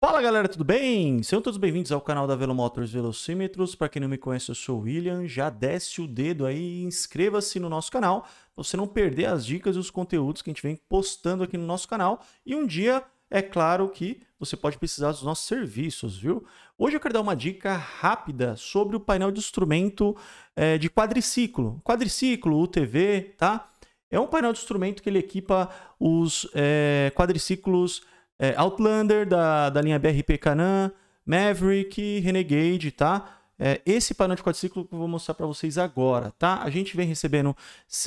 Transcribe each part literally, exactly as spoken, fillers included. Fala galera, tudo bem? Sejam todos bem-vindos ao canal da Velomotors Velocímetros. Para quem não me conhece, eu sou o William. Já desce o dedo aí e inscreva-se no nosso canal para você não perder as dicas e os conteúdos que a gente vem postando aqui no nosso canal. E um dia, é claro que você pode precisar dos nossos serviços, viu? Hoje eu quero dar uma dica rápida sobre o painel de instrumento é, de quadriciclo. Quadriciclo, U T V, tá? É um painel de instrumento que ele equipa os é, quadriciclos É, Outlander, da, da linha B R P Canam, Maverick, Renegade, tá? É, esse painel de quadriciclo que eu vou mostrar para vocês agora, tá? A gente vem recebendo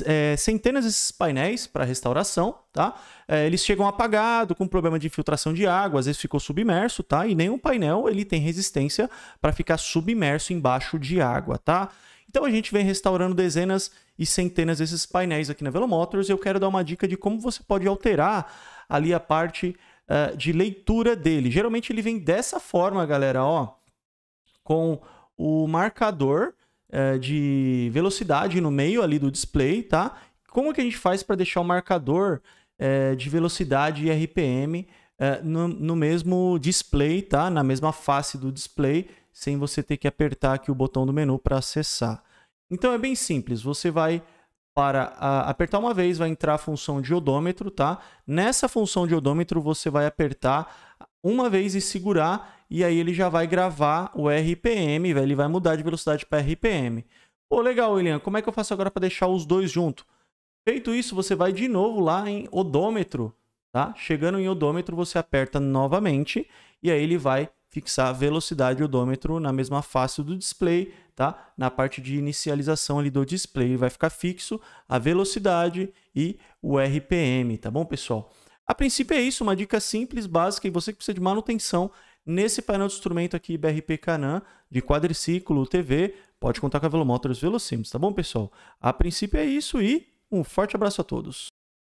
é, centenas desses painéis para restauração, tá? É, eles chegam apagados, com problema de infiltração de água, às vezes ficou submerso, tá? E nenhum painel ele tem resistência para ficar submerso embaixo de água, tá? Então a gente vem restaurando dezenas e centenas desses painéis aqui na Velomotors e eu quero dar uma dica de como você pode alterar ali a parte de leitura dele. Geralmente ele vem dessa forma, galera, ó, com o marcador é, de velocidade no meio ali do display, tá? Como que a gente faz para deixar o marcador é, de velocidade e R P M é, no, no mesmo display, tá? Na mesma face do display, sem você ter que apertar aqui o botão do menu para acessar. Então é bem simples, você vai para a, apertar uma vez, vai entrar a função de odômetro, tá? Nessa função de odômetro, você vai apertar uma vez e segurar, e aí ele já vai gravar o R P M, ele vai mudar de velocidade para R P M. Pô, legal, William, como é que eu faço agora para deixar os dois juntos? Feito isso, você vai de novo lá em odômetro, tá? Chegando em odômetro, você aperta novamente, e aí ele vai fixar a velocidade odômetro na mesma face do display, tá? Na parte de inicialização ali do display vai ficar fixo a velocidade e o R P M, tá bom, pessoal? A princípio é isso, uma dica simples, básica, e você que precisa de manutenção nesse painel de instrumento aqui B R P Canam de quadriciclo U T V, pode contar com a Velomotors Velocímetros, tá bom, pessoal? A princípio é isso e um forte abraço a todos.